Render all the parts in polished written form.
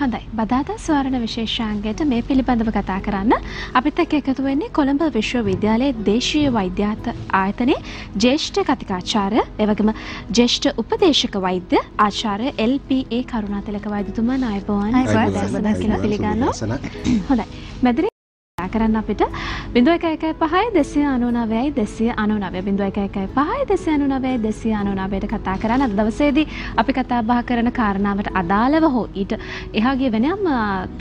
හොඳයි. බදාදා ස්වරණ විශේෂාංගයට මේ පිළිබඳව කතා කරන්න අපිත් එක්ක එකතු වෙන්නේ කොළඹ විශ්වවිද්‍යාලයේ දේශීය වෛද්‍යාත ආයතනයේ ජ්‍යෙෂ්ඨ කතිකාචාර්ය එවැගේම ජ්‍යෙෂ්ඨ උපදේශක වෛද්‍ය ආචාර්ය එල්.පී.ඒ. කරුණාතිලක වෛද්‍යතුමා නායබවන් සදා කියලා පිළිගන්නවා. හොඳයි. මෙදිරි කතා කරන්න අපිට 0115 299 299 0115 299 299 ට කතා කරන්න. අද දවසේදී අපි කතා බහ කරන කාරණාවට අදාළව හෝ ඊට එහා ගිය වෙනම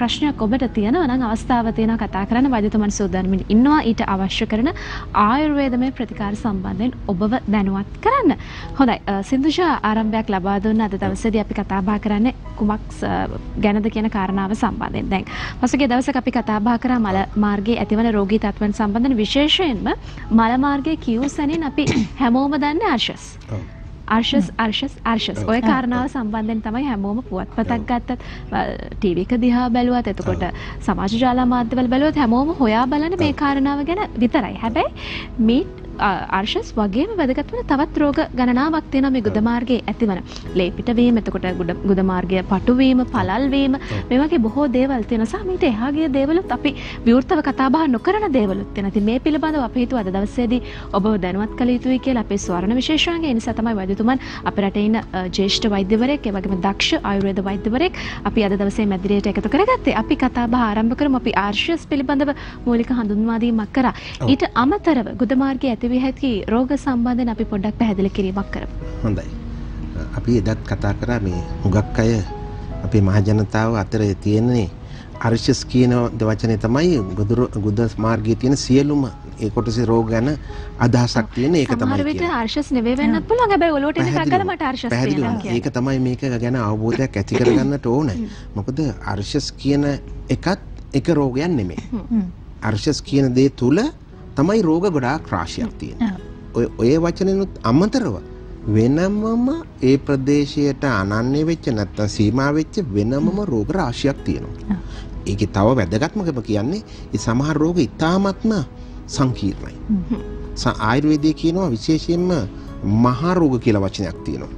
ප්‍රශ්නයක් ඔබට තියෙනවා නම් අවස්ථාව තියෙනවා කතා කරන්න. වෛද්‍යතුමන් සූදානම් ඉන්නවා ඊට අවශ්‍ය කරන ආයුර්වේදමය ප්‍රතිකාර සම්බන්ධයෙන් ඔබව දැනුවත් කරන්න. හොඳයි. සින්දුෂා ආරම්භයක් ලබා දුන්න අද දවසේදී අපි කතා බහ කරන්නේ කුමක් ගැනද කියන කාරණාව සම්බන්ධයෙන්. දැන් පසුගිය දවසක අපි කතා බහ කරා මල මාර්ගයේ ඇතිවන රෝගී තත්ත්වයන් සම්බන්ධයෙන් විශේෂයෙන්ම මල මාර්ගයේ කියුසනෙන් අපි හැමෝම දන්නේ ආර්ශස් ඔය කාරණාව සම්බන්ධයෙන් තමයි හැමෝම පුවත්පතක් ගත්තත් ටීවී එක දිහා බැලුවත් එතකොට සමාජ ජාල මාධ්‍යවල බැලුවත් හැමෝම හොයා බලන්නේ මේ කාරණාව ගැන විතරයි. හැබැයි මේ ආර්ශස් වගේම වැදගත් වෙන තවත් රෝග ගණනාවක් තියෙනවා මේ ගුද මාර්ගයේ ඇතිවන. ලේ පිටවීම, එතකොට ගුද මාර්ගය පටුවීම, පළල් වීම, මේ වගේ බොහෝ දේවල් තියෙනවා. සහ මීට එහා ගිය දේවලුත් අපි විවෘතව කතා බහ නොකරන දේවලුත් තියෙනවා. ඉතින් මේ පිළිබඳව අපි හිතුව අද දවසේදී ඔබව දැනුවත් කළ යුතුයි කියලා අපේ ස්වර්ණ විශේෂාංගය. ඒ නිසා තමයි වෛද්‍යතුමන් අපේ රටේ ඉන්න ජ්‍යෙෂ්ඨ වෛද්‍යවරයෙක්, ඒ වගේම දක්ෂ ආයුර්වේද වෛද්‍යවරයෙක් අපි අද දවසේ මැදිරියට එකතු කරගත්තේ. අපි කතා බහ ආරම්භ කරමු. අපි ආර්ශස් පිළිබඳව මූලික හඳුන්වා දීමක් කරා. ඊට අමතරව ගුද මාර්ගයේ විහැකි රෝග සම්බන්ධයෙන් අපි පොඩ්ඩක් පැහැදිලි කිරීමක් කරමු. හොඳයි. අපි එදත් කතා කරා මේ හුඟක් අය අපේ මහ ජනතාව අතරේ තියෙන්නේ ආර්ශස් කියන වචනේ තමයි ගුද මාර්ගයේ තියෙන සියලුම ඒ කොටසේ රෝග ගැන අදහසක් තියෙන එක තමයි. සමහර විට ආර්ශස් නෙවෙයි වෙන්නත් පුළුවන්. හැබැයි ඔලුවට එන එකක් ගාලා මට ආර්ශස් තියෙනවා කියන්නේ. ඒක තමයි මේක ගැන අවබෝධයක් ඇති කරගන්නට ඕනේ. මොකද ආර්ශස් කියන එකත් එක රෝගයක් නෙමෙයි. ආර්ශස් කියන දේ තුල තමයි රෝග ගොඩාක් රාශියක් තියෙනවා. ඔය වචනෙනුත් අමතරව වෙනමම ඒ ප්‍රදේශයට අනන්‍ය වෙච්ච නැත්නම් සීමා වෙච්ච වෙනමම රෝග රාශියක් තියෙනවා. ඒකේ තව වැදගත්මකම කියන්නේ ඒ සමහර රෝග ඉතාමත්ම සංකීර්ණයි. ආයුර්වේදයේ කියනවා විශේෂයෙන්ම මහා රෝග කියලා වචනයක් තියෙනවා.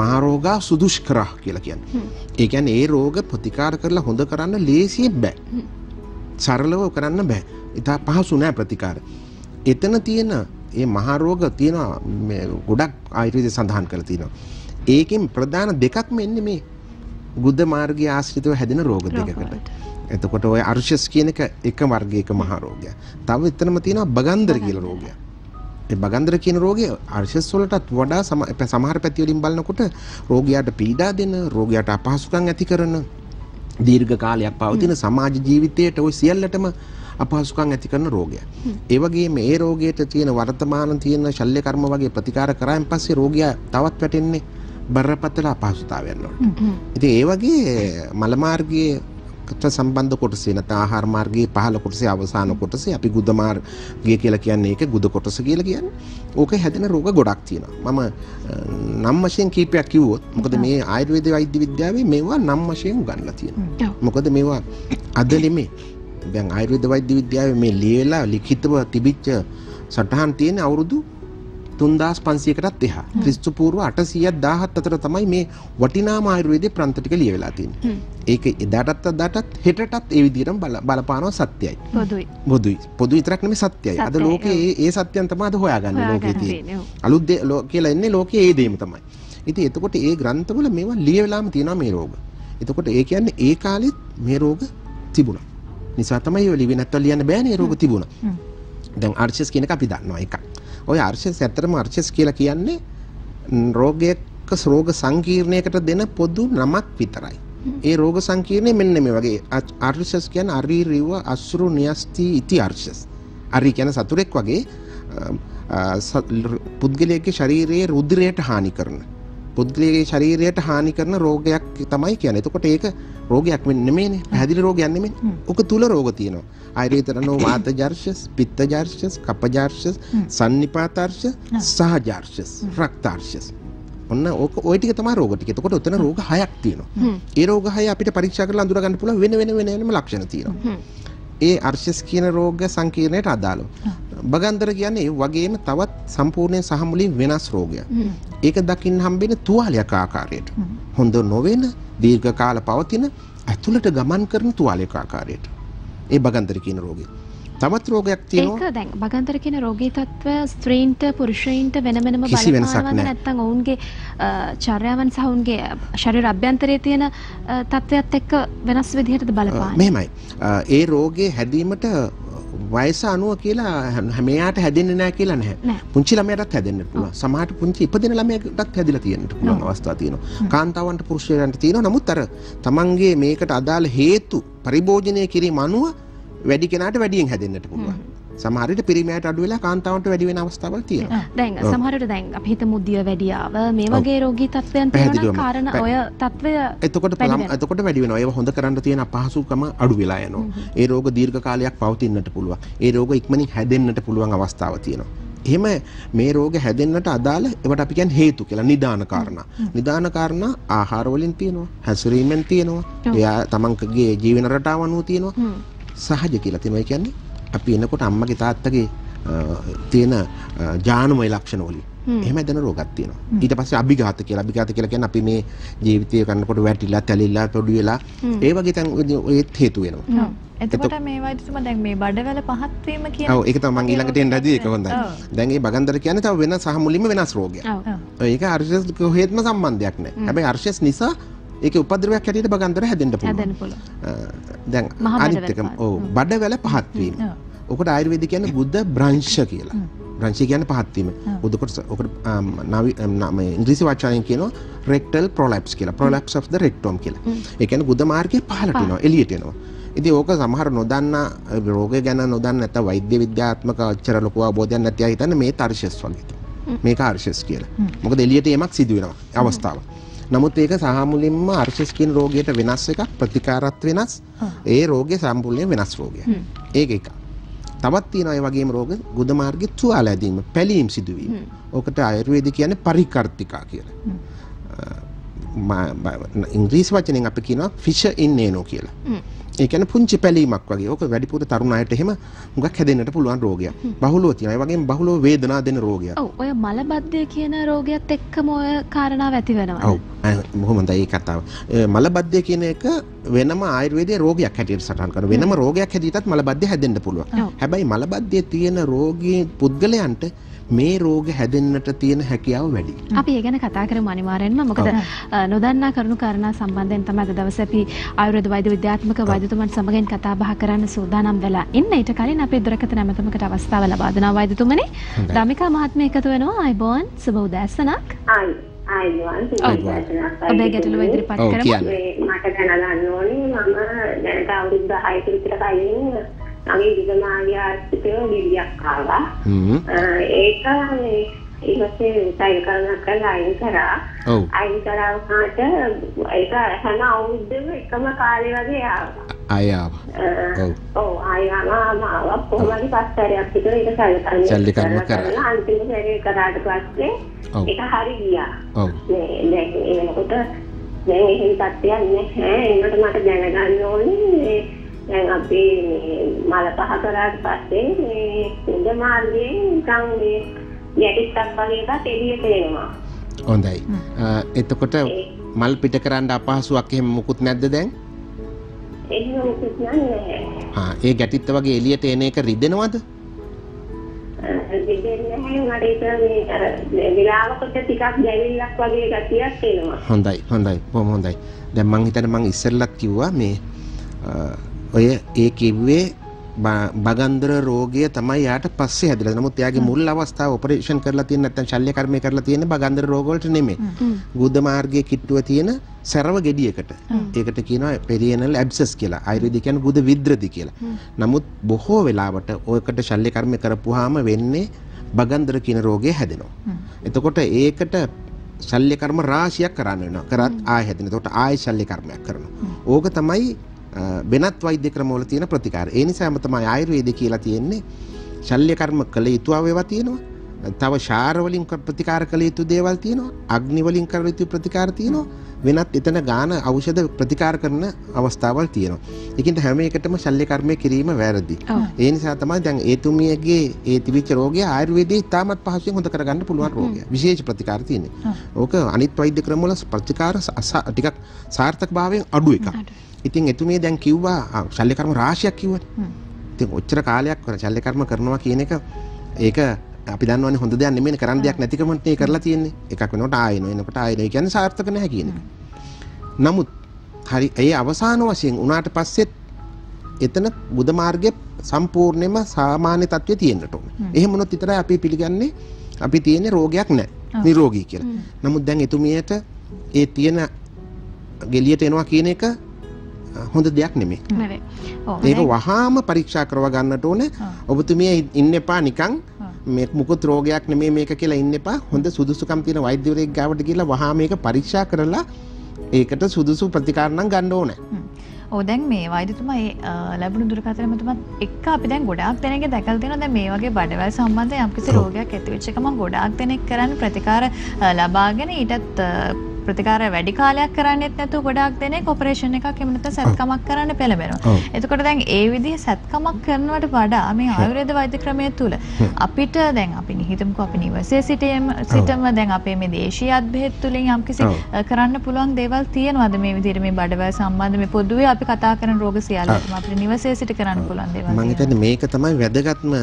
මහා රෝගා සුදුෂ්කරා කියලා කියන්නේ. ඒ කියන්නේ ඒ රෝග ප්‍රතිකාර කරලා හොඳ කරන්න ලේසියෙන් බෑ. සරලව කරන්න බෑ. ඉතා පහසු නෑ ප්‍රතිකාර. එතන තියෙන ඒ මහා රෝග තියෙනවා මේ ගොඩක් ආයුර්වේදයේ සඳහන් කරලා තියෙනවා. ඒකෙන් ප්‍රධාන දෙකක්ම එන්නේ මේ ගුද මාර්ගය ආශ්‍රිතව හැදෙන රෝග දෙකකට. එතකොට ඔය ආර්ශස් කියන එක එක වර්ගයක මහා රෝගයක්. තව එතනම තියෙනවා බගන්දර කියලා රෝගයක්. ඒ බගන්දර කියන රෝගය ආර්ශස් වලටත් වඩා සමහර පැති වලින් බලනකොට රෝගියාට පීඩා දෙන, රෝගියාට අපහසුකම් ඇති කරන, දීර්ඝ කාලයක් පවතින සමාජ ජීවිතයට ඔය සියල්ලටම අපහසුකම් ඇති කරන රෝගය. ඒ වගේම මේ රෝගයට තියෙන වර්තමාන තියෙන ශල්‍ය කර්ම වගේ ප්‍රතිකාර කරායින් පස්සේ රෝගියා තවත් වැටෙන්නේ බරපතල අපහසුතාවයන් වලට. ඉතින් ඒ වගේ මල මාර්ගයේ සම්බන්ධ කොටසේ නැත්නම් ආහාර මාර්ගයේ පහළ කොටසේ අවසාන කොටසේ අපි ගුද මාර්ගය කියලා කියන්නේ ඒක ගුද කොටස කියලා කියන්නේ. ඕකේ හැදෙන රෝග ගොඩක් තියෙනවා. මම නම් වශයෙන් කීපයක් කිව්වොත් මොකද මේ ආයුර්වේද වෛද්‍ය විද්‍යාවේ මේවා නම් වශයෙන් උගන්ලා තියෙනවා. මොකද මේවා අද නෙමෙයි දැන් ආයුර්වේද වෛද්‍ය විද්‍යාවේ මේ ලියලා ලිඛිතව තිබිච්ච සටහන් තියෙන අවුරුදු 3500කටත් එහා. ක්‍රිස්තු පූර්ව 817 අතර තමයි මේ වටිනාම ආයුර්වේදේ ප්‍රන්ත ටික ලියවිලා තියෙන්නේ. ඒක එදාටත් අදාටත් හෙටටත් ඒ විදිහටම බලපානවා සත්‍යයි. පොදුයි. පොදු විතරක් නෙමෙයි සත්‍යයි. අද ලෝකේ ඒ සත්‍යයන් තමයි අද හොයාගන්නේ ලෝකේ තියෙන්නේ. අලුත් දේ කියලා එන්නේ ලෝකේ ඒ දෙයම තමයි. ඉතින් එතකොට ඒ ග්‍රන්ථවල මේවා ලියවිලාම තියෙනවා මේ රෝග. එතකොට ඒ කියන්නේ ඒ කාලෙත් මේ රෝග තිබුණා. නිසා තමයි ඔය ලිවිනත් ලියන්න බෑනේ රෝග තිබුණා. දැන් ආර්ශස් කියන එක අපි දන්නවා එකක්. ඔය ආර්ශස් ඇත්තටම ආර්ශස් කියලා කියන්නේ රෝගයක රෝග සංකීර්ණයකට දෙන පොදු නමක් විතරයි. ඒ රෝග සංකීර්ණය මෙන්න මේ වගේ ආර්ශස් කියන්නේ අරි රිව අසුරු න්‍යස්ති ඉති ආර්ශස්. අරි කියන්නේ සතුරෙක් වගේ පුද්ගලයාගේ ශරීරයේ රුධිරයට හානි කරන. පුද්ගලයාගේ ශරීරයට හානි කරන රෝගයක් තමයි කියන්නේ. එතකොට ඒක රෝගයක් නෙමෙයිනේ. පැහැදිලි රෝගයක් නෙමෙයි. ඔක තුල රෝග තියෙනවා. ආයුර්වේදනෝ වාතජාර්ශස්, පිත්තජාර්ශස්, කපජාර්ශස්, සන්නිපාතාර්ශ, සහජාර්ශස්, රක්තාර්ශස්. ඔන්න ඕක ওই ටික තමයි රෝග ටික. එතකොට උතන රෝග 6ක් තියෙනවා. ඒ රෝග 6 අපිට පරීක්ෂා කරලා අඳුර ගන්න පුළුවන් වෙන වෙනම ලක්ෂණ තියෙනවා. ඒ ආර්ශස් කියන රෝග සංකීර්ණයට අදාළව බගන්දර කියන්නේ වගේම තවත් සම්පූර්ණයෙන් සහ මුලින් වෙනස් රෝගයක්. ඒක දකින්න හම්බෙන තුවාලයක ආකාරයට. හොඳ නොවන දීර්ඝ කාල පවතින ඇතුළට ගමන් කරන තුවාලයක ආකාරයට. ඒ බගන්දර කියන රෝගය. තවත් රෝගයක් තියෙනවා. ඒක දැන් බගන්දර කියන රෝගී තත්ත්වය ස්ත්‍රීන්ට පුරුෂයින්ට වෙන වෙනම බලපානවා නැත්නම් ඔවුන්ගේ චර්යාවන් සහ ඔවුන්ගේ ශරීර අභ්‍යන්තරයේ තියෙන තත්ත්වයත් එක්ක වෙනස් විදිහටද බලපාන්නේ. මෙහෙමයි. ඒ රෝගේ හැදීමට වයස 90 කියලා මෙයාට හැදෙන්නේ නැහැ කියලා නැහැ. පුංචි ළමයටත් හැදෙන්න පුළුවන්. සමහරට පුංචි ඉපදෙන ළමයටත් හැදිලා තියෙන්න පුළුවන් අවස්ථා තියෙනවා. කාන්තාවන්ට පුරුෂයන්ට තියෙනවා. නමුත් අර තමන්ගේ මේකට අදාළ හේතු පරිභෝජනය කිරීම අනුව වැඩි කෙනාට වැඩියෙන් හැදෙන්නට පුළුවන්. සමහර විට පිරිමයට අඩු වෙලා කාන්තාවන්ට වැඩි වෙන අවස්ථාවල් තියෙනවා. දැන් සමහර විට දැන් අපි හිතමු දිය වැඩියාව මේ වගේ රෝගී තත්ත්වයන් තියෙනවා. කාරණ ඔය තත්ත්වය එතකොට වැඩි වෙනවා. ඒව හොඳ කරන්න තියෙන අපහසුකම අඩු වෙලා යනවා. ඒ රෝග දීර්ඝ කාලයක් පවතින්නට පුළුවන්. ඒ රෝග ඉක්මනින් හැදෙන්නට පුළුවන් අවස්ථාව තියෙනවා. එහෙම මේ රෝග හැදෙන්නට අදාළ ඒවට අපි කියන්නේ හේතු කියලා නිදාන කාරණා. නිදාන කාරණා ආහාර වලින් තියෙනවා. හැසිරීමෙන් තියෙනවා. එයා තමන්ගේ ජීවන රටාව අනුව තියෙනවා. සහජ කියලා තියෙනවා. කියන්නේ අපි එනකොට අම්මගේ තාත්තගේ තියෙන ජානමය ලක්ෂණ වලින් එහෙම දෙන රෝගක් තියෙනවා. ඊට පස්සේ අභිඝාත කියලා. අභිඝාත කියලා කියන්නේ අපි මේ ජීවිතය කරනකොට වැටිලා, තැලිලා, තොඩු වෙලා ඒ වගේ තැන් ඒත් හේතු වෙනවා. එතකොට මේ වයිතුම දැන් මේ බඩවැල පහත් වීම කියන්නේ ඔව් ඒක තමයි මම ඊළඟට එන්න හදි ඒක හොඳයි. දැන් මේ බගන්දර කියන්නේ තව වෙන සහ මුලින්ම වෙනස් රෝගයක්. ඔව් ඒක අර්ශස් කොහෙත්ම සම්බන්ධයක් නැහැ. හැබැයි අර්ශස් නිසා ඒක උපද්‍රවයක් හැටියට බගන්දර හැදෙන්න පුළුවන්. දැන් අනිත් එක ඔව් බඩවැල පහත් වීම. ඔකට ආයුර්වේද කියන්නේ බුද්ධ බ්‍රංශ කියලා. බ්‍රංශය කියන්නේ පහත් වීම. උදකොට ඔකට මේ ඉංග්‍රීසි වචනයෙන් කියනවා rectal prolapse කියලා. Prolapse of the rectum කියලා. ඒ කියන්නේ බුද්ධ මාර්ගයේ පහළට එනවා, එළියට එනවා. ඉතින් ඕක සමහර නොදන්නා රෝගය ගැන නොදන්න නැත්නම් වෛද්‍ය විද්‍යාත්මක අච්චර ලොකු අවබෝධයක් නැති අය හිතන්නේ මේ තර්ශස් වගේ. මේක අර්ශස් කියලා. මොකද එළියට යමක් සිදු වෙනවා අවස්ථාව. නමුත් ඒක සහ මුලින්ම අර්ශස් කියන රෝගියට වෙනස් එකක්, ප්‍රතිකාරත් වෙනස්. ඒ රෝගේ සම්පූර්ණයෙන් වෙනස් රෝගයක්. ඒක එක. තවත් තියෙනවා ඒ වගේම රෝග ගුද මාර්ගයේ තුවාල ඇදීම, පැලීම් සිදුවීම. ඕකට ආයුර්වේද කියන්නේ පරිකර්තිකා කියලා. ඉංග්‍රීසි වචනෙන් අපි කියනවා ෆිෂර් ඉන් නේනෝ කියලා. ඒ කියන්නේ පුංචි පැලීමක් වගේ. ඕක වැඩිපුර තරුණ අයට එහෙම මුගක් හැදෙන්නට පුළුවන් රෝගයක්. බහුලව තියෙනවා. ඒ වගේම බහුලව වේදනා දෙන රෝගයක්. ඔව් ඔය මලබද්ධය කියන රෝගයත් එක්කම ඔය කාරණාව ඇති වෙනවා. මොහොමදයි මේ කතාව. මලබද්ධය කියන එක වෙනම ආයුර්වේදයේ රෝගයක් හැටියට සටහන් කරනවා. වෙනම රෝගයක් හැදීටත් මලබද්ධය හැදෙන්න පුළුවන්. හැබැයි මලබද්ධය තියෙන රෝගී පුද්ගලයන්ට මේ රෝග හැදෙන්නට තියෙන හැකියාව වැඩි. අපි ඒ ගැන කතා කරමු අනිවාර්යෙන්ම. මොකද නොදන්නා කරුණු කාරණා සම්බන්ධයෙන් තමයි අද දවසේ අපි ආයුර්වේද වෛද්‍ය විද්‍යාත්මක වෛද්‍යතුමන් සමගින් කතා බහ කරන්න සූදානම් වෙලා ඉන්නේ. ඊට කලින් අපි දුරකට නැමතුමකට අවස්ථාව ලබා දෙනවා වෛද්‍යතුමනි. ධමිකා මහත්මිය එකතු වෙනවා. අයිබෝන් සුබ උදෑසනක්. අයිබෝන් සුබ උදෑසනක්. ඔබේ ගැටලුව ඉදිරිපත් කරමු. මට දැනගන්න ඕනේ මම දැනට අවුරුදු 10ක විතර කලින් අගේ විදමාගේ ආර්ථිකයේ ගිරියක් ආවා. ඒක මේ ඉවසේ සයිකල්නක් අයින් කරා. අයින් කරාම කාට ඒක හැම අවුරුද්දෙම එකම කාලේ වගේ ආවා. ඔව් ආයෙම මාව පොළොවේ පස්තරයක් විතර ඒක සයිකල්නක් කරලා අන්තිම සැරේ කරාට පස්සේ ඒක හරි ගියා. දැන් එනකොට දැන් එහෙම තත්ත්වයක් නැහැ. ඒකට මට දැනගන්න ඕනේ දැන් අපි මල පහ කරාට පස්සේ මේ කුඩ මාර්ගයේ නිකන් මේ යටිත්තක් වගේකට එළියට එනවා. හොඳයි. එතකොට මල් පිට කරන්න අපහසුයක් එහෙම මොකුත් නැද්ද දැන්? එහෙම මොකුත් නැහැ. ඒ ගැටිත්ත වගේ එළියට එන එක රිදෙනවද? රිදෙන්නේ නැහැ. මට ඒක විලාවකට ටිකක් දැවිල්ලක් වගේ ගැටියක් එනවා. හොඳයි. බොහොම හොඳයි. දැන් මං හිතන්නේ මං ඉස්සෙල්ලත් කිව්වා මේ ඔය ඒ කිව්වේ බගන්දර රෝගය තමයි යාට පස්සේ හැදෙලා. නමුත් එයාගේ මුල් අවස්ථාව ඔපරේෂන් කරලා තියෙන නැත්නම් ශල්‍ය කර්මය කරලා තියෙන බගන්දර රෝග වලට නෙමෙයි. ගුද මාර්ගයේ කිට්ටුව තියෙන සරව ගෙඩියකට. ඒකට කියනවා පෙරියනල් ඇබ්සස් කියලා. ආයුර්වේද කියන්නේ ගුද විද්‍රති කියලා. නමුත් බොහෝ වෙලාවට ඔයකට ශල්‍ය කර්මය කරපුවාම වෙන්නේ බගන්දර කියන රෝගය හැදෙනවා. එතකොට ඒකට ශල්‍ය කර්ම රාශියක් කරන්න වෙනවා. කරත් ආය හැදෙන. එතකොට ආය ශල්‍ය කර්මයක් කරනවා. ඕක තමයි වෙනත් වෛද්‍ය ක්‍රමවල තියෙන ප්‍රතිකාර. ඒ නිසාම තමයි ආයුර්වේද කියලා තියෙන්නේ. ශල්‍ය කර්ම කළ යුතු ඒවා තියෙනවා. තව ශාර වලින් ප්‍රතිකාර කළ යුතු දේවල් තියෙනවා, අග්නි වලින් කළ යුතු ප්‍රතිකාර තියෙනවා, වෙනත් එතන ගාන ඖෂධ ප්‍රතිකාර කරන අවස්ථාවල් තියෙනවා. ඒකින්ද හැම එකටම ශල්‍ය කර්මය කිරීම වැරදි. ඒ නිසා තමයි දැන් ඒ තුමියගේ ඒ තිබිච්ච රෝගය ආයුර්වේදයේ ඉතාමත් පහසුවෙන් හොඳ කරගන්න පුළුවන් රෝගයක්. විශේෂ ප්‍රතිකාර තියෙනවා. ඕක අනිත් වෛද්‍ය ක්‍රම වල ප්‍රතිකාර ටිකක් සාර්ථකභාවයෙන් අඩු එකක්. ඉතින් එතුමිය දැන් කිව්වා ශල්‍ය කර්ම රාශියක් කිව්වනේ. ඉතින් ඔච්චර කාලයක් වර ශල්‍ය කර්ම කරනවා කියන එක ඒක අපි දන්නවනේ හොඳ දෙයක් නෙමෙයි, කරන්න දෙයක් නැතිකම මේ කරලා තියෙන්නේ. එකක් වෙනකොට ආයෙන එනකොට ආයෙන කියන්නේ සාර්ථක නැහැ කියන එක. නමුත් හරි ඒ අවසාන වශයෙන් උනාට පස්සෙත් එතන බුද්ධ මාර්ගයේ සම්පූර්ණයෙන්ම සාමාන්‍ය තත්ත්වයේ තියෙන්නට ඕනේ. එහෙම වුණොත් විතරයි අපි පිළිගන්නේ අපි තියෙන රෝගයක් නැහැ, නිරෝගී කියලා. නමුත් දැන් එතුමියට ඒ තියෙන ගෙලියට එනවා කියන එක හොඳ දෙයක් නෙමෙයි. ඒක වහාම පරීක්ෂා කරව ගන්නට ඕනේ. ඔබතුමිය ඉන්න එපා නිකන් මේ මුකුත් රෝගයක් නෙමෙයි මේක කියලා ඉන්න එපා. හොඳ සුදුසුකම් තියෙන වෛද්‍යවරයෙක් ගාවට ගිහලා වහා මේක පරීක්ෂා කරලා ඒකට සුදුසු ප්‍රතිකාර නම් ගන්න ඕනේ. ඔව් දැන් මේ වෛද්‍යතුමා ලැබුණු දුරකථනමතුමත් එක්ක අපි දැන් ගොඩාක් දෙනෙක්ගේ දැකලා තියෙනවා දැන් මේ වගේ බඩවැල් සම්බන්ධයෙන් යම්කිසි රෝගයක් ඇති වෙච්ච එකම ගොඩාක් දෙනෙක් කරන්නේ ප්‍රතිකාර ලබාගෙන ඊටත් ප්‍රතිකාර වැඩි කාලයක් කරන්නේත් නැතුව ගොඩාක් දෙනෙක් ඔපරේෂන් එකක් එහෙම නැත්නම් සැත්කමක් කරන්න පෙළඹෙනවා. එතකොට දැන් ඒ විදිහ සැත්කමක් කරනවට වඩා මේ ආයුර්වේද වෛද්‍ය ක්‍රමය තුල අපිට දැන් අපි නිහිතමුකෝ අපි නිවසේ සිටම දැන් අපේ මේ දේශීය අද්භේත් තුලින් යම්කිසි කරන්න පුළුවන් දේවල් තියෙනවද මේ විදිහට මේ බඩවැල් සම්බන්ධ මේ පොදුවේ අපි කතා කරන රෝග සියල්ලටම අපිට නිවසේ සිට කරන්න පුළුවන් දේවල්? මම හිතන්නේ මේක තමයි වැදගත්ම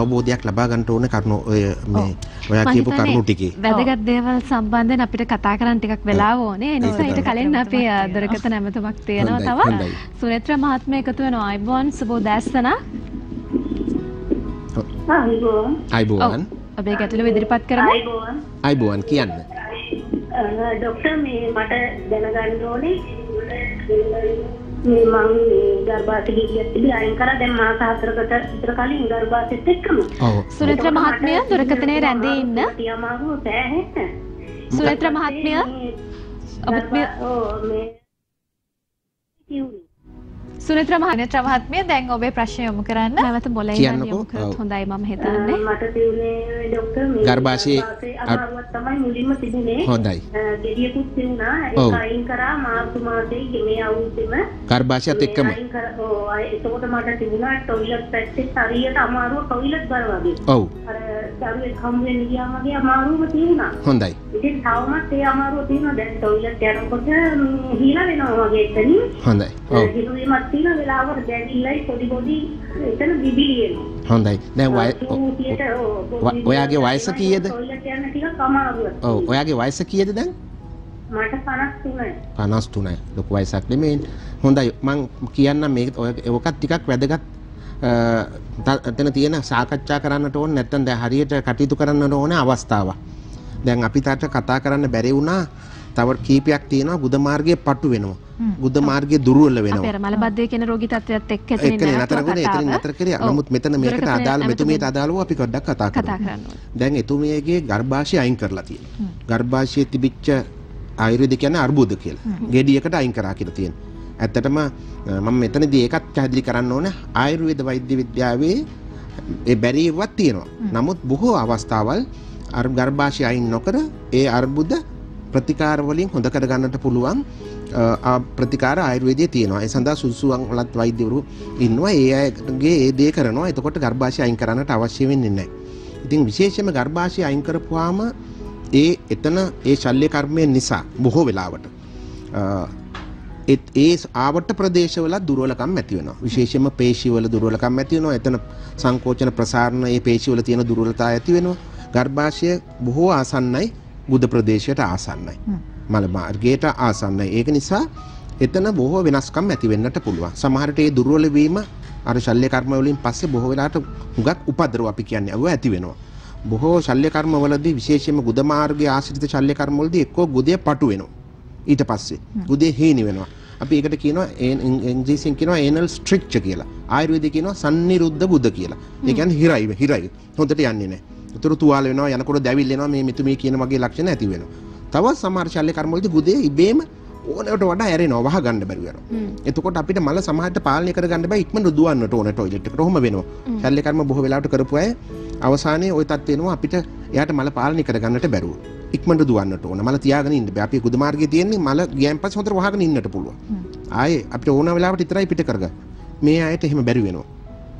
අවබෝධයක් ලබා ගන්න ඕන කරුණු ඔය මේ ඔයා කියපු කරුණු ටිකේ. වැදගත් දේවල් සම්බන්ධයෙන් අපිට කතා කරන්න ටිකක් වෙලාව ඕනේ. ඒ නිසා ඊට කලින් අපි දුරකථන ඇමතුමක් තියෙනවා තව. සුනේත්‍ර මහත්මයා එකතු වෙනවා. අයිබෝන් සුබෝදෑසන. අයිබෝන්. ඔබේ ගැටලුව ඉදිරිපත් කරමු. අයිබෝන් කියන්න. ડોક્ટર මේ මට දැනගන්න ඕනේ මේ මම ගර්භාෂය ගියත් ඉතින් කරා දැන් මාස 4කට විතර කලින් ගර්භාෂයත් එක්කම. ඔව්. සුනේත්‍ර මහත්මයා දුරකථනේ රැඳී ඉන්න. තියමාව සෑහෙන්න. සුනේත්‍ර මහත්මිය දැන් ඔබේ ප්‍රශ්න යොමු කරන්න. නැවත බොලේ යොමු කරත් හොඳයි මම හිතන්නේ. මට තියුනේ ડોක්ටර් මේ ගර්භාෂයේ අමාරුවක් තමයි මුලින්ම තිබුණේ. හොඳයි. ගෙඩියකුත් තිබුණා. ඒක අයින් කරා මාර්තු මාසයේ ගෙමේ අවුරුද්දෙම ගර්භාෂයත් එක්කම. ඔව්. ඒකකොට මට තිබුණා ටොයිලට් පැත්තේ හරියට අමාරුව ටොයිලට් බර වගේ. ඔව්. අර දරුවෙක් හම් වෙන ගියාම වගේ අමාරුවම තිබුණා. හොඳයි. ඉතින් තවමත් ඒ අමාරුව තියෙනවා. දැන් ටොයිලට් යනකොට හිල වෙනවා වගේ එතනින්. හොඳයි. ඔව්. හිලුවීමක් තියෙන වෙලාවට දැනිල්ලයි පොඩි පොඩි එතන බිබිලි එනවා. හොඳයි. දැන් ඔයාගේ වයස කීයද? ටොයිලට් යන ටිකක් අමාරුවක්. ඔව්. ඔයාගේ වයස කීයද දැන්? මට 53යි. 53යි. ලොකු වයසක් නෙමෙයි. හොඳයි. මං කියන්නම් මේක ඔයකත් ටිකක් වැදගත් තන තියෙන සාකච්ඡා කරන්නට ඕනේ. නැත්නම් දැන් හරියට කටයුතු කරන්න ඕන අවස්ථාවක්. දැන් අපිට කතා කරන්න බැරි වුණා. තව කීපයක් තියෙනවා. බුද්ධ මාර්ගයේ පටු වෙනවා. බුද්ධ මාර්ගයේ දුර්වල වෙනවා. අපේ මලබද්ධය කියන රෝගී තත්ත්වයත් එක්ක නතර කරේ. නමුත් මෙතන මේකට අදාළ මෙතුමියට අදාළව අපි කොඩක් කතා කරනවා. දැන් එතුමියගේ ගර්භාෂය අයින් කරලා තියෙනවා. ගර්භාෂයේ තිබිච්ච ආයුර්වේද කියන්නේ අර්බුද කියලා. ගෙඩියකට අයින් කරා කියලා තියෙනවා. ඇත්තටම මම මෙතනදී ඒකත් පැහැදිලි කරන්න ඕනේ. ආයුර්වේද වෛද්‍ය විද්‍යාවේ ඒ බැරිවත් තියෙනවා. නමුත් බොහෝ අවස්ථාවල් ගර්භාෂය අයින් නොකර ඒ අර්බුද ප්‍රතිකාර වලින් හොඳ කර ගන්නට පුළුවන් ප්‍රතිකාර ආයුර්වේදයේ තියෙනවා. ඒ සඳහා සුසුවන් වලත් වෛද්‍යවරු ඉන්නවා. ඒ අයගේ ඒ දේ කරනවා. එතකොට ගර්භාෂය අයින් කරන්නට අවශ්‍ය වෙන්නේ නැහැ. ඉතින් විශේෂයෙන්ම ගර්භාෂය අයින් කරපුවාම එතන ශල්‍ය කර්මය නිසා බොහෝ වෙලාවට ඒ ආවට ප්‍රදේශවල දුර්වලකම් ඇති වෙනවා. විශේෂයෙන්ම පේශීවල දුර්වලකම් ඇති වෙනවා. එතන සංකෝචන ප්‍රසාරණ ඒ පේශීවල තියෙන දුර්වලතා ඇති වෙනවා. ගර්භාෂය බොහෝ ආසන්නයි, බුද ප්‍රදේශයට ආසන්නයි, මල මාර්ගයට ආසන්නයි. ඒක නිසා එතන බොහෝ වෙනස්කම් ඇති වෙන්නට පුළුවන්. සමහර විට ඒ දුර්වල වීම අර ශල්‍ය කර්ම වලින් පස්සේ බොහෝ වෙලාවට හුඟක් උපද්‍රව අපි කියන්නේ අව ඇති වෙනවා. බොහෝ ශල්‍ය කර්ම වලදී විශේෂයෙන්ම ගුද මාර්ගයේ ආශ්‍රිත ශල්‍ය කර්ම වලදී එක්කෝ ගුදේ පටු වෙනවා. ඊට පස්සේ ගුදේ හේනි වෙනවා. අපි ඒකට කියනවා ඉංග්‍රීසියෙන් කියනවා anal stricture කියලා. ආයුර්වේදයේ කියනවා sanniruddha buddha කියලා. ඒ කියන්නේ හිරයි. හොඳට යන්නේ නැහැ. උතුරු තුවාල වෙනවා, යනකොට දැවිල් වෙනවා, මේ මෙතුමී කියන වගේ ලක්ෂණ ඇති වෙනවා. තවත් සමහර ශල්‍ය කර්මවලදී ගුදේ ඉබේම ඕනකට වඩා ඇරෙනවා, වහ ගන්න බැරි වෙනවා. එතකොට අපිට මල සමාහයට පාලනය කරගන්න බෑ, ඉක්මනට දුවන්නට ඕන ටොයිලට් එකට. ඔහොම වෙනවා. ශල්‍ය කර්ම බොහෝ වෙලාවට කරපු අය අවසානයේ ওই තත් වෙනවා අපිට එයාට මල පාලනය කරගන්නට බැරුව. ඉක්මනට දුවන්නට ඕන. මල තියාගෙන ඉන්න බෑ. අපි ගුදු මාර්ගයේ තියෙන්නේ මල ගියන් පස්සේ හොඳට වහගෙන ඉන්නට පුළුවන්. ආයේ අපිට ඕන වෙලාවට විතරයි පිට කරගන්න. මේ ආයෙත් එහෙම බැරි වෙනවා.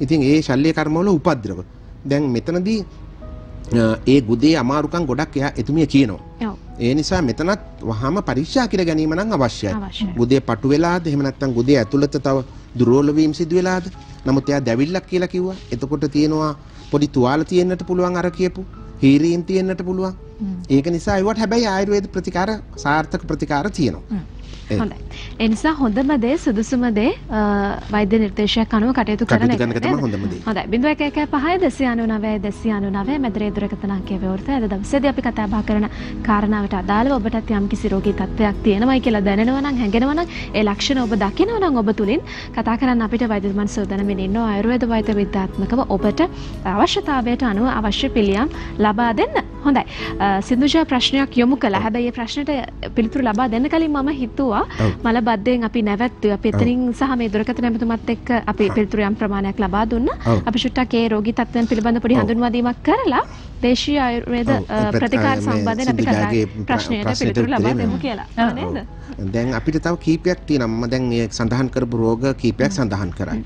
ඉතින් ඒ ශල්‍ය කර්මවල උපද්‍රව. දැන් මෙතනදී ඒ ගුදේ අමාරුකම් ගොඩක් එයා එතුමිය කියනවා. ඒ නිසා මෙතනත් වහාම පරීක්ෂා කර ගැනීම නම් අවශ්‍යයි. ගුදේ පටු වෙලාද එහෙම නැත්නම් ගුදේ ඇතුළත තව දුර්වල වීම සිදු වෙලාද? නමුත් එයා දැවිල්ලක් කියලා කිව්වා. එතකොට තියෙනවා පොඩි තුවාල තියෙන්නට පුළුවන් අර කියපු. හීරීම් තියෙන්නට පුළුවන්. ඒක නිසා ඒවට හැබැයි ආයුර්වේද ප්‍රතිකාර සාර්ථක ප්‍රතිකාර තියෙනවා. හොඳයි. ඒ නිසා හොඳම දේ සුදුසුම දේ වෛද්‍ය නිර්දේශයක් අනුව කටයුතු කරන එක. හොඳයි. 0111 299 299 මැදිරිය දුරකථන අංකයේ වෘත අද දවසේදී අපි කතා බහ කරන කාරණාවට අදාළව ඔබටත් යම්කිසි රෝගී තත්ත්වයක් තියෙනවයි කියලා දැනෙනවා නම් හැඟෙනවා නම් ඒ ලක්ෂණ ඔබ දකිනවා නම් ඔබ තුලින් කතා කරන්න අපිට වෛද්‍යතුමන් සෝදනමින් ඉන්නවා ආයුර්වේද වෛද්‍ය විද්‍යාත්මකව ඔබට අවශ්‍යතාවයට අනුව අවශ්‍ය පිළියම් ලබා දෙන්න. හොඳයි. සින්දුජා ප්‍රශ්නයක් යොමු කළා. හැබැයි මේ ප්‍රශ්නෙට පිළිතුරු ලබා දෙන්න කලින් මම හිතුවා මල බද්දෙන් අපි නැවැත්තුවේ අපි එතනින් සහ මේ දුරකථන ඇමතුමත් එක්ක අපි පිළිතුරු යම් ප්‍රමාණයක් ලබා දුන්නා. අපි සුට්ටක් ඒ රෝගී තත්ත්වයන් පිළිබඳ පොඩි හඳුන්වා දීමක් කරලා දේශීය ආයුර්වේද ප්‍රතිකාර සම්බන්ධයෙන් අපි කතා ප්‍රශ්නයට පිළිතුරු ලබා දෙමු කියලා. නේද? දැන් අපිට තව කීපයක් තියෙනවා. මම දැන් මේ සඳහන් කරපු රෝග කීපයක් සඳහන් කරා.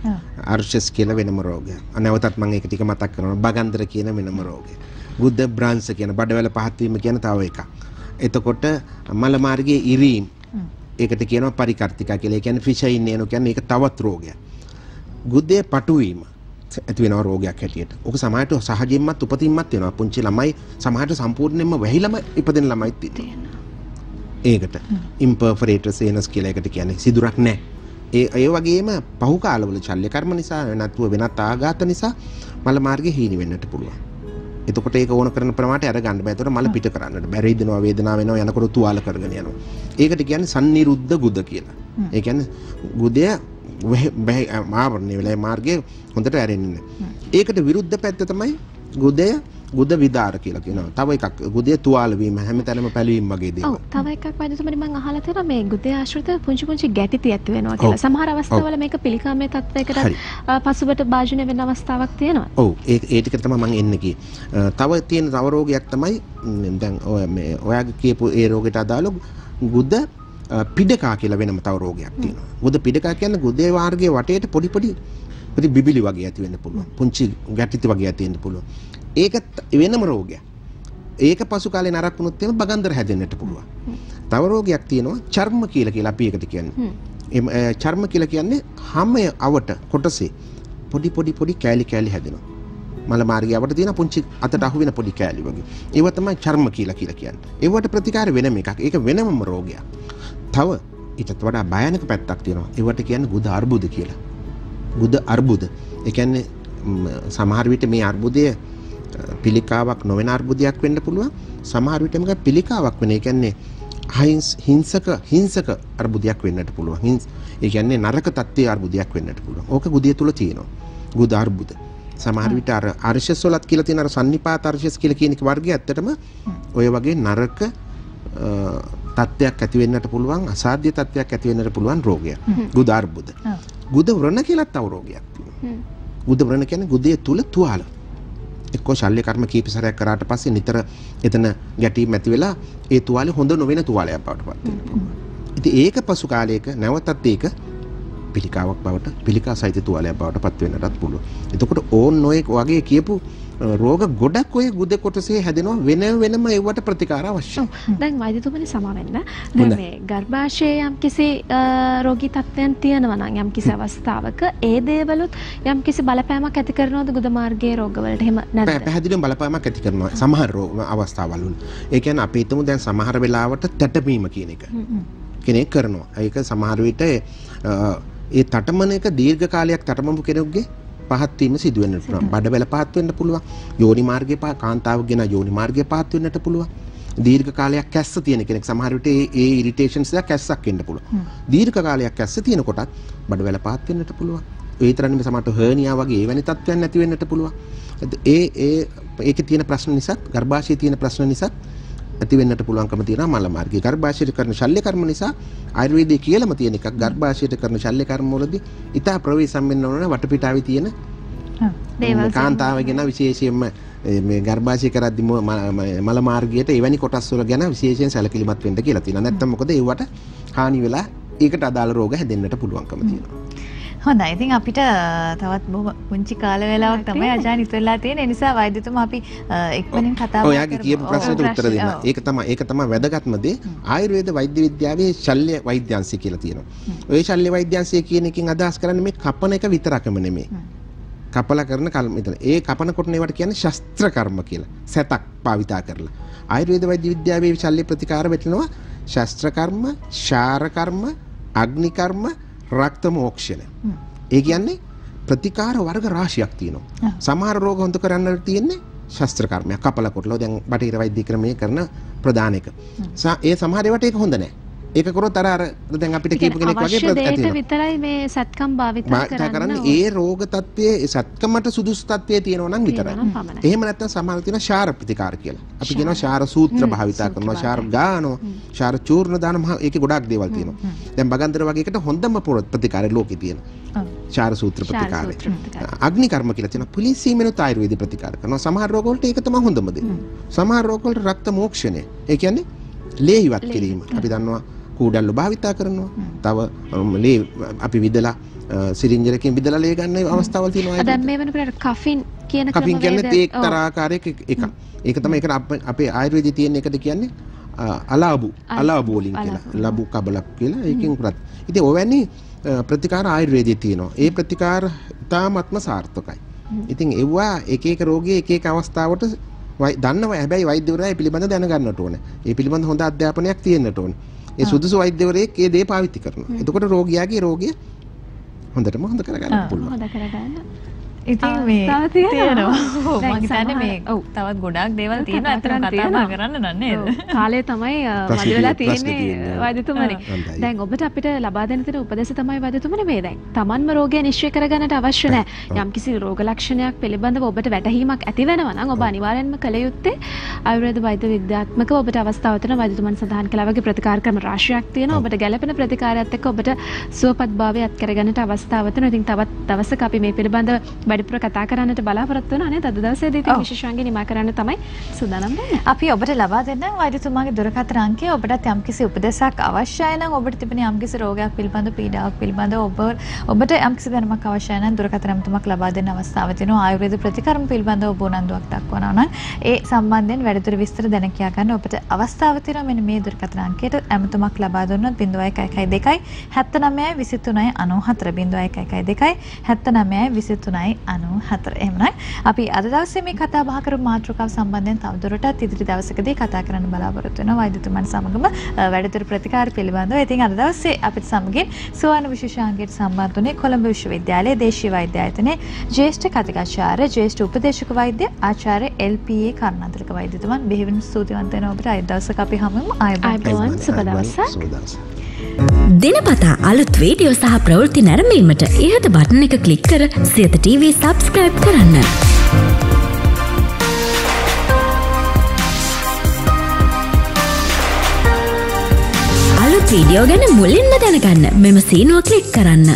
ආර්ෂස් කියලා වෙනම රෝගය. නැවතත් මම ඒක ටික මතක් කරනවා. බගන්දර කියන වෙනම රෝගය. ගුද බ්‍රාන්ස් කියන බඩවැල පහත් වීම කියන තව එකක්. එතකොට මල මාර්ගයේ ඉරීම් ඒකට කියනවා පරිකාර්තිකා කියලා. ඒ කියන්නේ ෆිෂයින් නේනෝ කියන්නේ ඒක තවත් රෝගයක්. ගුද්දේ පටු වීම ඇති වෙන රෝගයක් හැටියට. ඔක සමහරට සහජයෙන්මත් උපතින්මත් වෙනවා. පුංචි ළමයි සමහරට සම්පූර්ණයෙන්ම වැහිලම ඉපදෙන ළමයි තියෙනවා. ඒකට ඉම්පර්ෆරේටර් සේනස් කියලා ඒකට කියන්නේ සිදුරක් නැහැ. ඒ වගේම පහු කාලවල ශල්‍ය කර්ම නිසා නැත්නම් වෙනත් ආඝාත නිසා මල මාර්ගයේ හීන වෙන්නට පුළුවන්. එතකොට ඒක ඕන කරන ප්‍රමාණයට අර ගන්න බෑ. එතකොට මල පිට කරන්නට බැරි දෙනවා වේදනාව වෙනවා යනකොට තුවාල කරගෙන යනවා. ඒකට කියන්නේ sanniruddha guda කියලා. ඒ කියන්නේ ගුදය මාවරණේ වෙලේ මාර්ගයේ හොඳට ඇරෙන්නේ නැහැ. ඒකට විරුද්ධ පැත්ත තමයි ගුදය ගුද විදාර කියලා කියනවා. තව එකක් ගුදය තුවාල වීම හැමතැනම පැලවීම වගේ දේවල්. ඔව් තව එකක් වයිදසමනි මම අහලා තියෙනවා මේ ගුදය ආශ්‍රිත පුංචි ගැටි තියත් වෙනවා කියලා. සමහර අවස්ථාවල මේක පිළිකාමයේ තත්ත්වයකට පසුබට භාජනය වෙන අවස්ථාවක් තියෙනවා. ඔව් ඒ ටික තමයි මම එන්නේ කි. තව තියෙන තව රෝගයක් තමයි දැන් ඔය මේ ඔයාගේ කියපු ඒ රෝගයට අදාළව ගුද පිඩකා කියලා වෙනම තව රෝගයක් තියෙනවා. ගුද පිඩකා කියන්නේ ගුදේ වර්ගයේ වටේට පොඩි පොඩි බිබිලි වගේ ඇති වෙන්න පුළුවන්. පුංචි ගැටිති වගේ ඇති වෙන්න පුළුවන්. ඒක වෙනම රෝගයක්. ඒක පසු කාලේ නරක වුණොත් එහෙම බගන්දර හැදෙන්නට පුළුවන්. තව රෝගයක් තියෙනවා චර්ම කියලා අපි ඒකට කියන්නේ. මේ චර්ම කියලා කියන්නේ හැම අවට කොටසේ පොඩි කෑලි හැදෙනවා. මල මාර්ගය අවට තියෙන පුංචි අතට අහු වෙන පොඩි කෑලි වගේ. ඒව තමයි චර්ම කියලා කියන්නේ. ඒවට ප්‍රතිකාර වෙනම එකක්. ඒක වෙනම රෝගයක්. තව ඊටත් වඩා භයානක පැත්තක් තියෙනවා. ඒවට කියන්නේ ගුද අර්බුද කියලා. ගුද අර්බුද. ඒ කියන්නේ සමහර විට මේ අර්බුදය පිළිකාවක් නොවන අර්බුදයක් වෙන්න පුළුවන්. සමහර විට මේක පිළිකාවක් වෙන. ඒ කියන්නේ හිංසක අර්බුදයක් වෙන්නට පුළුවන්. ඒ කියන්නේ නරක තත්ත්වයේ අර්බුදයක් වෙන්නට පුළුවන්. ඕක ගුදිය තුල තියෙනවා. ගුද අර්බුද. සමහර විට අර ආර්ෂස් වලත් කියලා තියෙන අර සන්නිපාත ආර්ෂස් කියලා කියන එක වර්ගය ඇත්තටම ඔය වගේ නරක තත්ත්වයක් ඇති වෙන්නට පුළුවන්. අසාධ්‍ය තත්ත්වයක් ඇති වෙන්නට පුළුවන් රෝගයක්. ගුද අර්බුද. ගුද වරණ කියලා තව රෝගයක් තියෙනවා. ගුද වරණ කියන්නේ ගුදයේ තුල තුවාල. එක්කෝ ශල්‍ය කර්ම කීප සැරයක් කරාට පස්සේ නිතර එතන ගැටීම් ඇති වෙලා ඒ තුවාලේ හොඳ නොවන තුවාලයක් බවට පත් වෙනවා. ඉතින් ඒක පසු කාලයක නැවතත් ඒක පිළිකාවක් බවට පිළිකා සහිත තුවාලයක් බවට පත් වෙන්නටත් පුළුවන්. එතකොට ඕන් ඔය වගේ කියපු රෝග ගොඩක් ඔය ගුද කොටසේ හැදෙනවා වෙනම ඒවට ප්‍රතිකාර අවශ්‍යයි. දැන් වෛද්‍යතුමනි සමා වෙන්න. දැන් මේ ගර්භාෂයේ යම්කිසි රෝගී තත්ත්වයන් තියෙනවා නම් යම්කිසි අවස්ථාවක ඒ දේවලුත් යම්කිසි බලපෑමක් ඇති කරනවද ගුද මාර්ගයේ රෝගවලට? එහෙම නැද්ද? පැහැදිලිවම බලපෑමක් ඇති කරනවා සමහර රෝග අවස්ථාවල. ඒ කියන්නේ අපි හිතමු දැන් සමහර වෙලාවට තැටපීම කියන එක කෙනෙක් කරනවා. ඒක සමහර විට ඒ තටමන එක දීර්ඝ කාලයක් තටමපු කෙනෙකුගේ පහත් වීම සිදු වෙන්නට පුළුවන්. බඩවැල පහත් වෙන්න පුළුවන්. යෝනි මාර්ගයේ කාන්තාවගෙන යෝනි මාර්ගයේ පහත් වෙන්නට පුළුවන්. දීර්ඝ කාලයක් කැස්ස තියෙන කෙනෙක් සමහර විට ඒ ඉරිටේෂන්ස් එක කැස්සක් වෙන්න පුළුවන්. දීර්ඝ කාලයක් කැස්ස තියෙනකොටත් බඩවැල පහත් වෙන්නට පුළුවන්. ඒ විතරක් නෙමෙයි සමහරට හර්නියා වගේ එවැනි තත්ත්වයන් නැති වෙන්නට පුළුවන්. ඒකේ තියෙන ප්‍රශ්න නිසා ගර්භාෂයේ තියෙන ප්‍රශ්න නිසා ඇති වෙන්නට පුළුවන්කම තියෙනවා මල මාර්ගයේ. ගර්භාෂයට කරන ශල්‍ය කර්ම නිසා ආයුර්වේදයේ කියලාම තියෙන එකක් ගර්භාෂයට කරන ශල්‍ය කර්ම වලදී ඊට ප්‍රවේශම් වෙන්න ඕන වටපිටාවේ තියෙන දේවල් කාන්තාවගෙන විශේෂයෙන්ම මේ ගර්භාෂය කරද්දි මල මාර්ගයට එවැනි කොටස් වල ගැන විශේෂයෙන් සැලකිලිමත් වෙන්න කියලා තියෙනවා. නැත්නම් මොකද ඒවට හානි වෙලා ඒකට අදාළ රෝග හැදෙන්නට පුළුවන්කම තියෙනවා. හොඳයි. ඉතින් අපිට තවත් බොහොම පුංචි කාල වේලාවක් තමයි අජාන් ඉතුරුලා තියෙන. ඒ නිසා වෛද්‍යතුමා අපි එක්මනින් කතා කරමු. ඔයාගේ කියපු ප්‍රශ්නෙට උත්තර දෙන්න. ඒක තමයි වැදගත්ම දේ. ආයුර්වේද වෛද්‍ය විද්‍යාවේ ශල්‍ය වෛද්‍යාංශය කියලා තියෙනවා. ওই ශල්‍ය වෛද්‍යාංශය කියන එකෙන් අදහස් කරන්නේ මේ කපන එක විතරක්ම නෙමෙයි. කපලා කරන කර්ම ඉතන ඒ කපන කොටන ඒවට කියන්නේ ශාස්ත්‍ර කර්ම කියලා සතක් භාවිතා කරලා ආයුර්වේද වෛද්‍ය විද්‍යාවේ ශල්‍ය ප්‍රතිකාර වෙතනවා ශාස්ත්‍ර කර්ම, ශාර කර්ම, අග්නි කර්ම, රක්ත මෝක්ෂණ. ඒ කියන්නේ ප්‍රතිකාර වර්ග රාශියක් තියෙනවා. සමහර රෝග හොඳ කරන්නට තියෙන්නේ ශාස්ත්‍ර කර්මයක් කපලා කොටලා දැන් බටහිර වෛද්‍ය ක්‍රමයේ කරන ප්‍රධාන එක. ඒ සමහර ඒවාට ඒක හොඳ නැහැ. ඒක කරොත් අර දැන් අපිට කියපු කෙනෙක් වගේ ප්‍රතිපදිනවා. විතරයි මේ සත්කම් භාවිතා කරන්නේ. ඒ රෝග තත්ත්වයේ සත්කමට සුදුසු තත්ත්වයේ තියෙනවා නම් විතරයි. එහෙම නැත්නම් සමහර තියෙන ශාර ප්‍රතිකාර කියලා. අපි කියනවා ශාර සූත්‍ර භාවිතා කරනවා, ශාර ගානෝ, ශාර චූර්ණ දානවා. ඒකේ ගොඩාක් දේවල් තියෙනවා. දැන් බගන්තර වගේ එකට හොඳම ප්‍රතිකාරය ලෝකේ තියෙනවා. ශාර සූත්‍ර ප්‍රතිකාරය. අග්නි කර්ම කියලා තියෙනවා. පුලිසීමෙනුත් ආයුර්වේද ප්‍රතිකාර කරනවා. සමහර රෝග වලට ඒක තමයි හොඳම දේ. සමහර රෝග වලට රක්ත මෝක්ෂණය. ඒ කියන්නේ ලේ ඉවත් කිරීම. අපි දන්නවා කූඩල්ලු භාවිතා කරනවා. තව ලේ අපි විදලා සිරින්ජරකින් විදලා ලේ ගන්න අවස්ථාවල් තියෙනවා. දැන් මේ වෙනකොට කෆින් කියන ක්‍රමවේදය. කෆින් කියන්නේ තේ එක්තරා ආකාරයක එකක්. ඒක තමයි ඒකට අපේ ආයුර්වේදයේ තියෙන එකද කියන්නේ අලාබු. අලාබු වලින් කියලා. ලබු කබලක් කියලා ඒකෙන් කරත්. ඉතින් ඔවැනි ප්‍රතිකාර ආයුර්වේදයේ තියෙනවා. ඒ ප්‍රතිකාර තාමත්ම සාර්ථකයි. ඉතින් ඒවා එක එක රෝගී එක එක අවස්ථාවට දන්නවා. හැබැයි වෛද්‍යවරයා ඒ පිළිබඳව දැනගන්නට ඕනේ. ඒ පිළිබඳ හොඳ අධ්‍යාපනයක් තියෙන්නට ඕනේ. ඒ සුදුසු වෛද්‍යවරයෙක් ඒ දේ පාවිච්චි කරනවා. එතකොට රෝගියාගේ රෝගය හොඳටම හොඳ කරගන්න පුළුවන්. හොඳ කරගන්න. ඉතින් මේ තියෙනවා. මම හිතන්නේ මේ තවත් ගොඩාක් දේවල් තියෙනවා. අතරම කතා කරන්න නේද? කාලය තමයි මදි වෙලා තියෙන්නේ වෛද්‍යතුමනි. දැන් ඔබට අපිට ලබා දෙන්න තියෙන උපදේශය තමයි වෛද්‍යතුමනි මේ දැන්. Tamanම රෝගය නිශ්චය කරගන්නට අවශ්‍ය නැහැ. යම්කිසි රෝග ලක්ෂණයක් පිළිබඳව ඔබට වැටහීමක් ඇති වෙනවා නම් ඔබ අනිවාර්යෙන්ම කළ යුත්තේ ආයුර්වේද වෛද්‍ය විද්‍යාත්මකව ඔබට අවස්ථාව තියෙන වෛද්‍යතුමන් සඳහන් කළා වගේ ප්‍රතිකාර ක්‍රම රාශියක් තියෙනවා. ඔබට ගැළපෙන ප්‍රතිකාරයත් එක්ක ඔබට සුවපත්භාවය අත් කරගන්නට අවස්ථාව තියෙනවා. ඉතින් තවත් දවසක අපි මේ පිළිබඳව වැඩිපුර කතා කරන්නට බලාපොරොත්තු වෙනවා නේද? අද දවසේදී තියෙන විශේෂාංග නිමා කරන්න තමයි සූදානම් වෙන්නේ. අපි ඔබට ලබා දෙන්න වෛද්‍යතුමාගේ දුරකථන අංකය. ඔබටත් යම්කිසි උපදේශයක් අවශ්‍යයි නම් ඔබට තිබෙන යම්කිසි රෝගයක් පිළිබඳව පීඩාවක් පිළිබඳව ඔබට යම්කිසි දැනුමක් අවශ්‍යයි නම් දුරකථන අංකයක් ලබා දෙන්න අවස්ථාවක් තියෙනවා. ආයුර්වේද ප්‍රතිකර්ම පිළිබඳව ඔබ උනන්දුවක් දක්වනවා නම් ඒ සම්බන්ධයෙන් වැඩිදුර විස්තර දැන කියා ගන්න ඔබට අවස්ථාවක් තියෙනවා. මෙන්න මේ දුරකථන අංකයට ඇමතුමක් ලබා දුන්නොත් 0112 79 23 94 0112 79 23 94. එහෙමනම් අපි අද දවසේ මේ කතා බහ කරපු මාතෘකාව සම්බන්ධයෙන් තවදුරටත් ඉදිරි දවසකදී කතා කරන්න බලාපොරොත්තු වෙනවා වෛද්‍යතුමන් සමගම වැඩිදුර ප්‍රතිකාර පිළිබඳව. ඉතින් අද දවසේ අපිට සමගින් සුවන විශේෂාංගයට සම්බන්ධ වුණේ කොළඹ විශ්වවිද්‍යාලයේ දේශීය වෛද්‍ය ආයතනයේ ජ්‍යෙෂ්ඨ කතිකාචාර්ය ජ්‍යෙෂ්ඨ උපදේශක වෛද්‍ය ආචාර්ය එල්.පී.ඒ. කරුණාතිලක වෛද්‍යතුමන් බෙහෙවින් ස්තුතිවන්ත වෙනවා ඔබට. අද දවසක අපි හැමෝම ආයුබෝවන්. සුබ දවසක්. දිනපතා අලුත් වීඩියෝ සහ ප්‍රවෘත්ති නැරඹීමට ඉහත බටන් එක ක්ලික් කර සියත ටීවී සබ්ස්ක්‍රයිබ් කරන්න. අලුත් වීඩියෝ ගැන මුලින්ම දැනගන්න මෙම සීනුව ක්ලික් කරන්න.